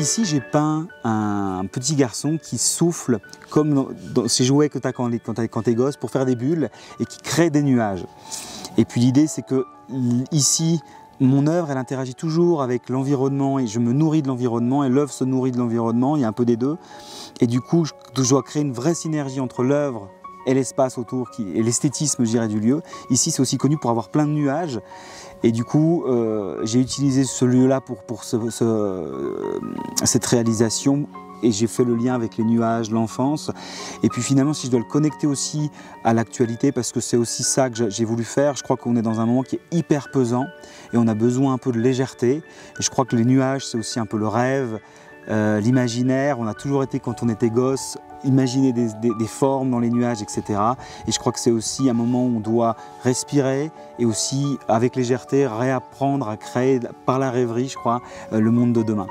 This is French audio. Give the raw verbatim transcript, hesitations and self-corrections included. ici, j'ai peint un petit garçon qui souffle comme dans ces jouets que tu as quand, quand t'es gosse pour faire des bulles et qui crée des nuages. Et puis l'idée, c'est que ici, mon œuvre, elle interagit toujours avec l'environnement et je me nourris de l'environnement et l'œuvre se nourrit de l'environnement, il y a un peu des deux. Et du coup, je, je dois créer une vraie synergie entre l'œuvre et l'espace autour, qui, et l'esthétisme, je dirais, du lieu. Ici, c'est aussi connu pour avoir plein de nuages. Et du coup, euh, j'ai utilisé ce lieu-là pour, pour ce, ce, euh, cette réalisation et j'ai fait le lien avec les nuages, l'enfance. Et puis finalement, si je dois le connecter aussi à l'actualité, parce que c'est aussi ça que j'ai voulu faire, je crois qu'on est dans un moment qui est hyper pesant et on a besoin un peu de légèreté. Et je crois que les nuages, c'est aussi un peu le rêve, euh, l'imaginaire. On a toujours été, quand on était gosse, imaginer des, des, des formes dans les nuages, et cetera. Et je crois que c'est aussi un moment où on doit respirer et aussi, avec légèreté, réapprendre à créer, par la rêverie, je crois, le monde de demain.